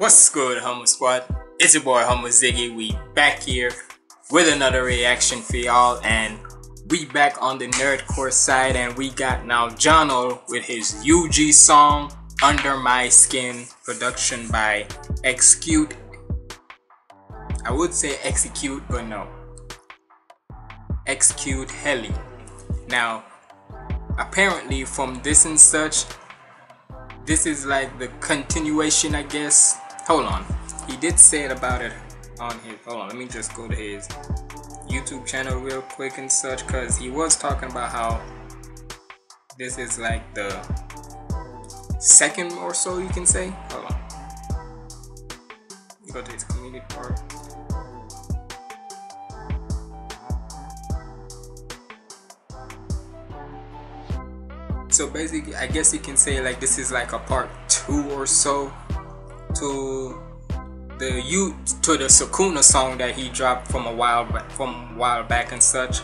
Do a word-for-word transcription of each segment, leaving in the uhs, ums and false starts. What's good, Humble Squad? It's your boy Humble Ziggy. We back here with another reaction for y'all, and we back on the Nerdcore side, and we got now Johnald with his Yuji song Under My Skin, production by Execute. I would say Execute, but no, Execute Heli. Now apparently from this and such, this is like the continuation, I guess. Hold on, he did say it about it on his, hold on, let me just go to his YouTube channel real quick and such, because he was talking about how this is like the second or so, you can say. Hold on, go to his community part. So basically, I guess you can say like this is like a part two or so to the you to the Sukuna song that he dropped from a while from a while back and such.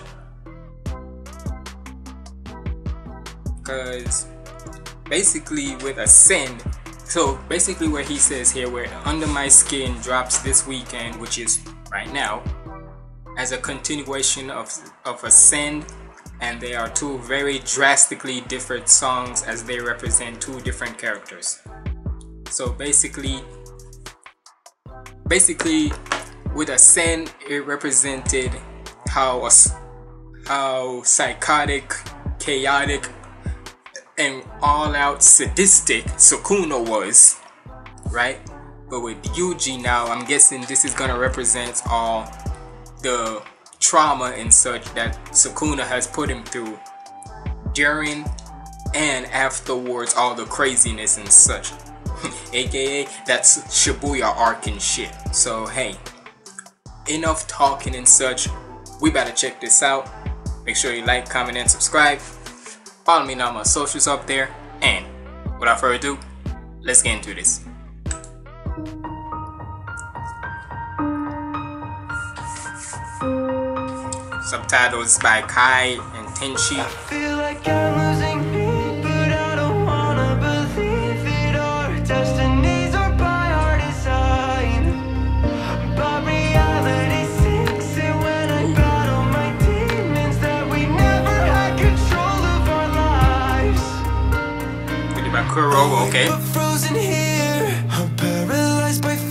Because basically with Ascend, so basically what he says here, where Under My Skin drops this weekend, which is right now, as a continuation of of Ascend. And they are two very drastically different songs, as they represent two different characters. So basically, basically with Ascend, it represented how, how psychotic, chaotic, and all-out sadistic Sukuna was, right? But with Yuji now, I'm guessing this is gonna represent all the trauma and such that Sukuna has put him through during and afterwards, all the craziness and such, aka that's Shibuya arc and shit. So hey, enough talking and such, we better check this out. Make sure you like, comment, and subscribe. Follow me on all my socials up there, and without further ado, let's get into this. Subtitles by Kai and Tenchi. I feel like I'm losing me, but I don't wanna believe it. Our destinies are by our design, but reality sinks in when I battle my demons that we never had control of our lives. Really by Kuro, okay. Frozen here, I'm paralyzed by fear.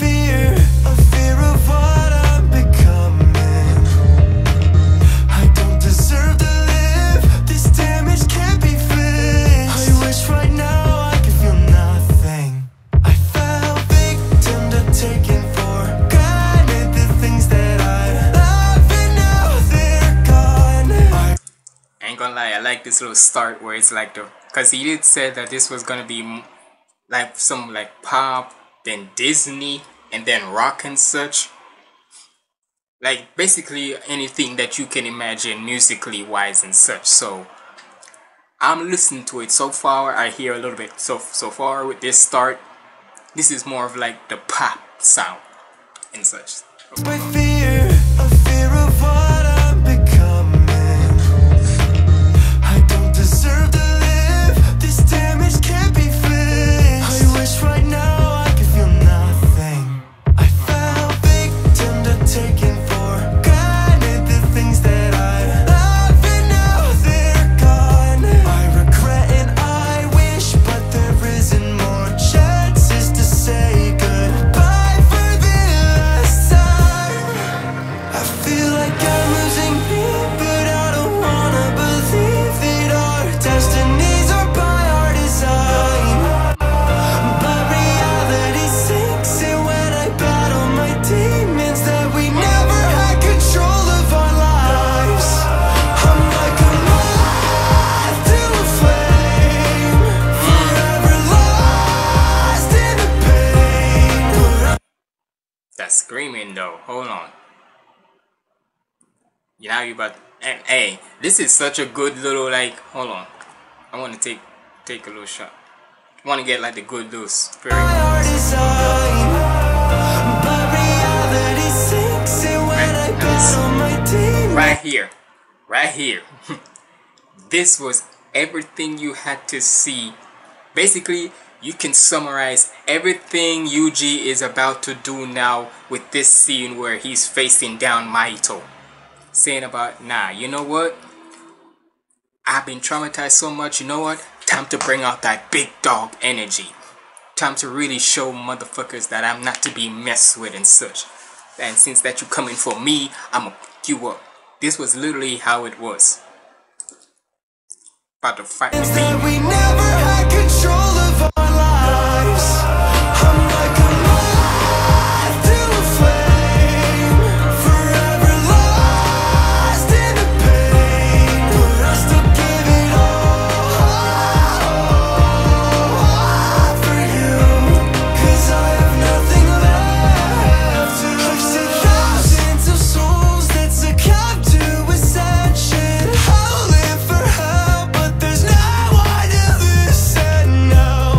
I like this little start where it's like the, because he did say that this was gonna be like some like pop, then Disney, and then rock and such, like basically anything that you can imagine musically wise and such. So I'm listening to it so far. I hear a little bit so so far with this start. This is more of like the pop sound and such. Screaming though, hold on. You know you about. Hey, hey, this is such a good little like. Hold on, I want to take take a little shot. Want to get like the good little spirit. Right, right here, right here. This was everything you had to see. Basically, you can summarize everything Yuji is about to do now with this scene where he's facing down Maito. Saying about, nah, you know what? I've been traumatized so much, you know what? Time to bring out that big dog energy. Time to really show motherfuckers that I'm not to be messed with and such. And since that you coming for me, I'ma fuck you up. This was literally how it was. About to fight me. We never had control of our lives. I'm like a moth to a flame, forever lost in the pain. But I still give it all for you, 'cause I have nothing left. I've seen thousands of souls that succumb to ascension. I'll live for her, but there's no one to listen now.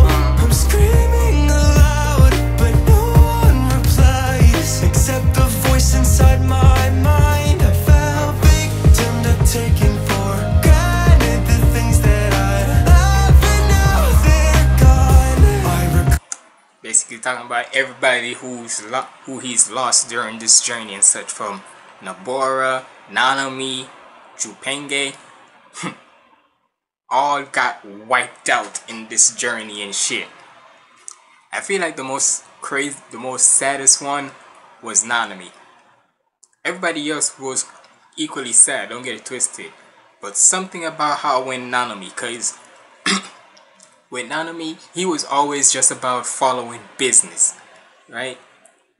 I'm screaming aloud, but no one replies except the voice inside my mind. I fell victim to taking for granted the things that I love, and now they're gone. I rec- Basically talking about everybody who's lo who he's lost during this journey and such, from Nobara, Nanami, Jupenge, all got wiped out in this journey and shit. I feel like the most crazy, the most saddest one was Nanami. Everybody else was equally sad, don't get it twisted. But something about how when Nanami, cause with Nanami, he was always just about following business, right?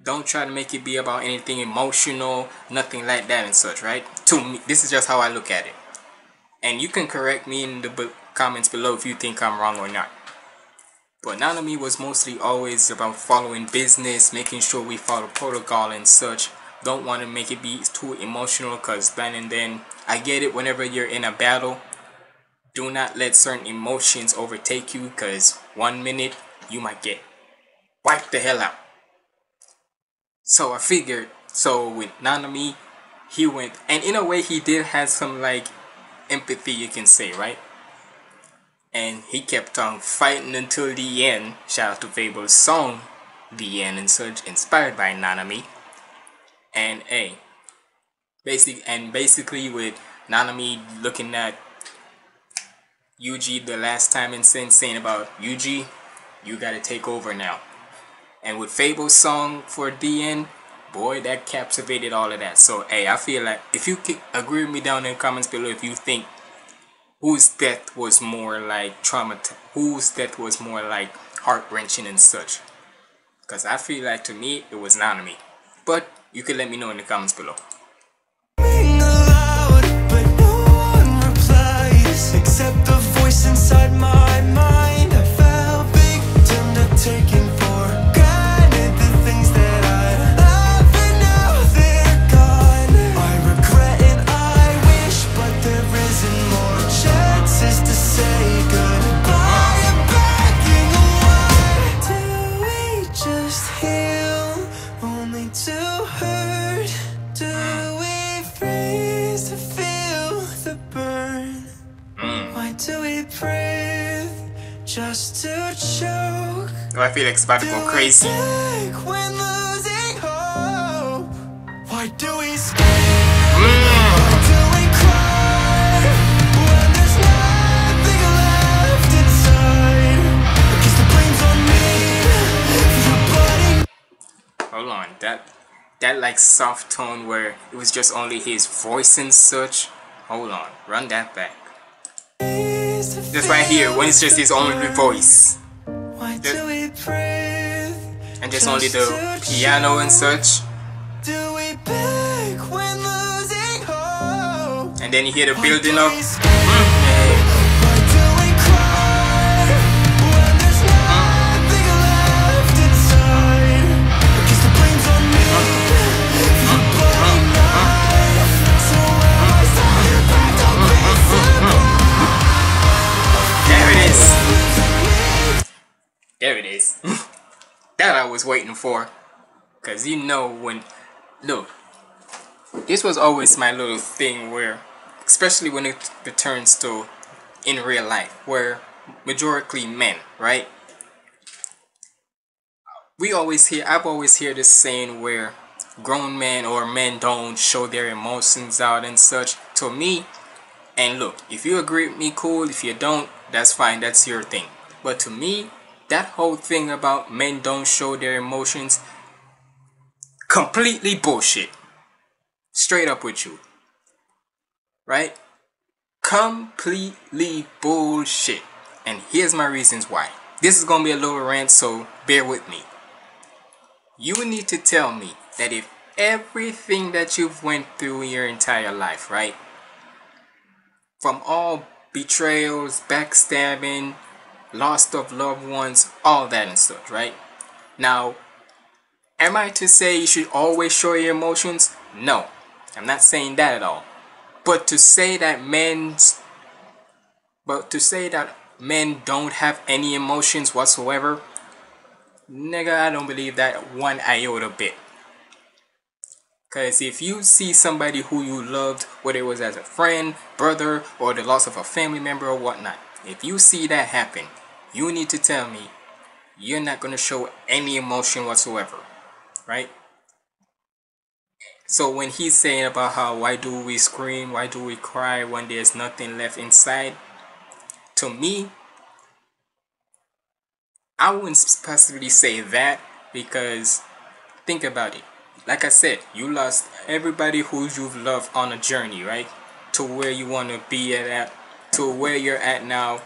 Don't try to make it be about anything emotional, nothing like that and such, right? To me, this is just how I look at it. And you can correct me in the b comments below if you think I'm wrong or not. But Nanami was mostly always about following business, making sure we follow protocol and such. Don't want to make it be too emotional, because then and then, I get it, whenever you're in a battle, do not let certain emotions overtake you, because one minute you might get wiped the hell out. So I figured, so with Nanami, he went, and in a way he did have some like empathy, you can say, right? And he kept on fighting until the end. Shout out to Fable's song, The End and such, inspired by Nanami. And hey, basically, and basically with Nanami looking at Yuji the last time and saying, saying about, Yuji, you gotta take over now. And with Fable's song for D N, boy, that captivated all of that. So hey, I feel like if you could agree with me down in the comments below, if you think whose death was more like trauma, whose death was more like heart-wrenching and such. Because I feel like to me, it was Nanami. But you can let me know in the comments below. Except the voice inside my mind. I fell victim to taking for granted the things that I love, and now they're gone. I regret and I wish, but there isn't more chances to say goodbye. I'm backing away. Do we just heal only to hurt? Do we freeze to feel the burn? Why do we breathe just to choke? Oh, I feel like it's about to go crazy. When losing hope, why do we scream? Mm. Why do we cry when there's nothing left inside? 'Cause the blame's on me, for bloody. Hold on, that that like soft tone where it was just only his voice and such. Hold on, run that back. This right here, when it's just his only voice, the, and just only the piano and such, and then you hear the building up. There it is. That I was waiting for. 'Cause you know when... Look. This was always my little thing where... Especially when it returns to... In real life. Where... Majorically men, right? we always hear, I've always heard this saying where grown men or men don't show their emotions out and such. To me, and look, if you agree with me, cool. If you don't, that's fine, that's your thing. But to me, that whole thing about men don't show their emotions, completely bullshit. Straight up with you. Right? Completely bullshit. And here's my reasons why. This is gonna be a little rant, so bear with me. You need to tell me that if everything that you've went through in your entire life, right? From all betrayals, backstabbing, loss of loved ones, all that and stuff, right? Now, am I to say you should always show your emotions? No, I'm not saying that at all. But to say that men's, but to say that men don't have any emotions whatsoever, nigga, I don't believe that one iota bit. Because if you see somebody who you loved, whether it was as a friend, brother, or the loss of a family member or whatnot, if you see that happen, you need to tell me you're not going to show any emotion whatsoever, right? So when he's saying about how, why do we scream, why do we cry when there's nothing left inside, to me, I wouldn't possibly say that, because think about it. Like I said, you lost everybody who you've loved on a journey, right? To where you want to be at, to where you're at now.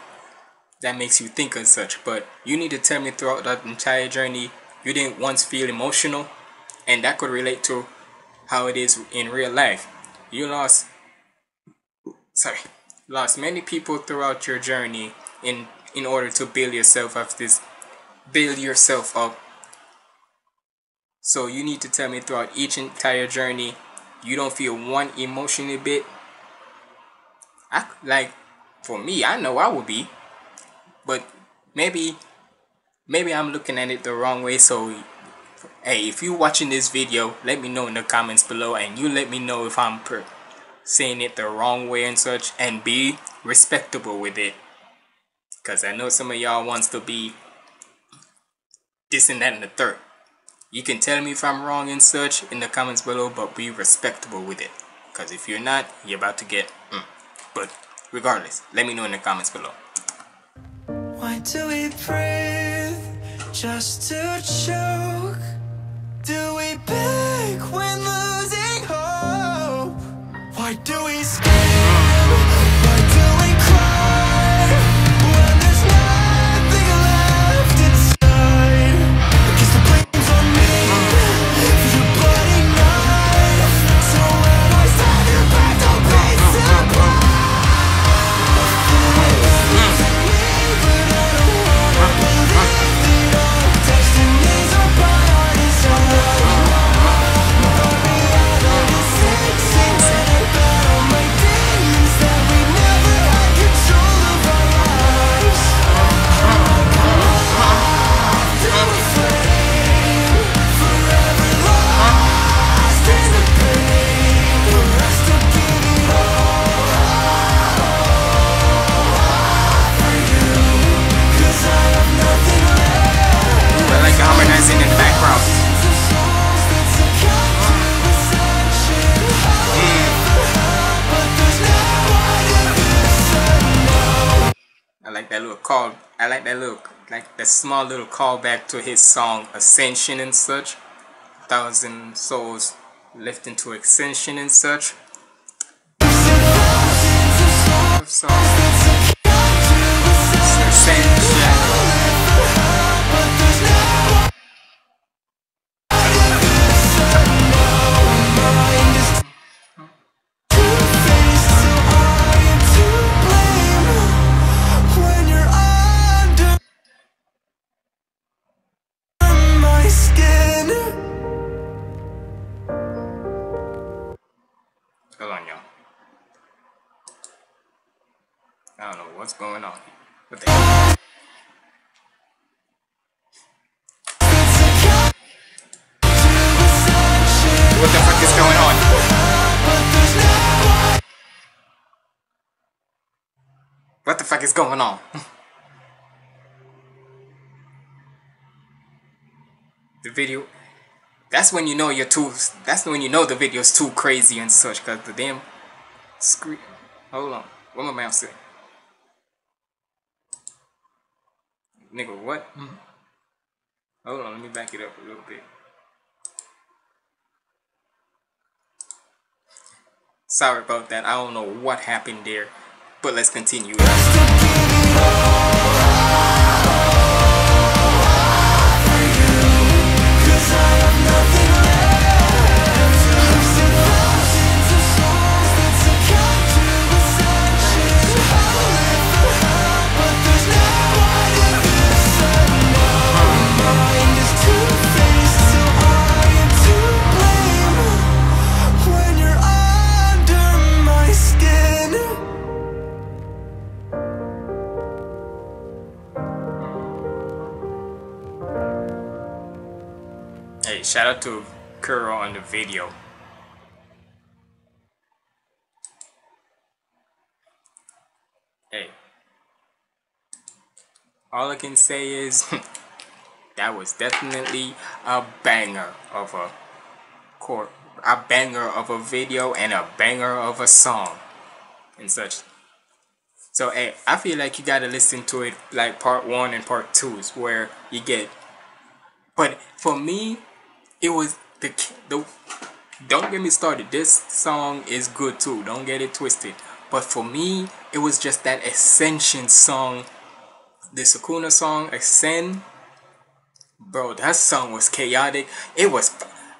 That makes you think of such. But you need to tell me throughout that entire journey, you didn't once feel emotional. And that could relate to how it is in real life. You lost, sorry, lost many people throughout your journey in in order to build yourself up this, build yourself up. So you need to tell me throughout each entire journey, you don't feel one emotional bit. I, like, for me, I know I would be. But maybe, maybe I'm looking at it the wrong way. So, hey, if you're watching this video, let me know in the comments below, and you let me know if I'm per saying it the wrong way and such, and be respectable with it. Because I know some of y'all wants to be this and that and the third. You can tell me if I'm wrong and such in the comments below, but be respectable with it. Because if you're not, you're about to get mm. But regardless, let me know in the comments below. Why do we breathe just to choke? Do we beg when losing hope? Why do we scream? Why do we cry when there's nothing left inside? Because the blame's on me for your bloody knife. So when I send you back, don't be surprised. I like that little, like that small little callback to his song Ascension and such. Thousand souls left into ascension and such. What's going on? What the What the fuck is going on? What the fuck is going on? the video, that's when you know you're too, that's when you know the video's too crazy and such, cause the damn screen, hold on, what my mouth said? Nigga, what? Mm-hmm. Hold on, let me back it up a little bit. Sorry about that, I don't know what happened there, but let's continue. Shout out to Kuro on the video. Hey, all I can say is that was definitely a banger of a core, a banger of a video and a banger of a song and such. So hey, I feel like you gotta listen to it like part one and part two is where you get. But for me, it was the, the don't get me started, this song is good too, don't get it twisted, but for me it was just that Ascension song, the Sukuna song Ascend, bro, that song was chaotic. It was,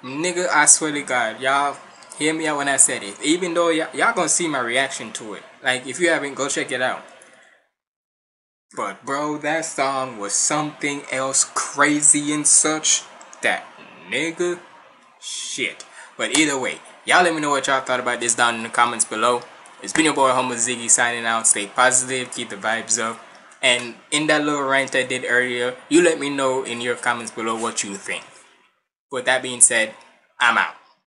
nigga, I swear to God, y'all hear me out when I said it, even though y'all gonna see my reaction to it, like if you haven't, go check it out. But bro, that song was something else, crazy and such, that nigga shit. But either way, y'all let me know what y'all thought about this down in the comments below. It's been your boy Humble Ziggy signing out. Stay positive, keep the vibes up. And in that little rant I did earlier, you let me know in your comments below what you think. With that being said, I'm out.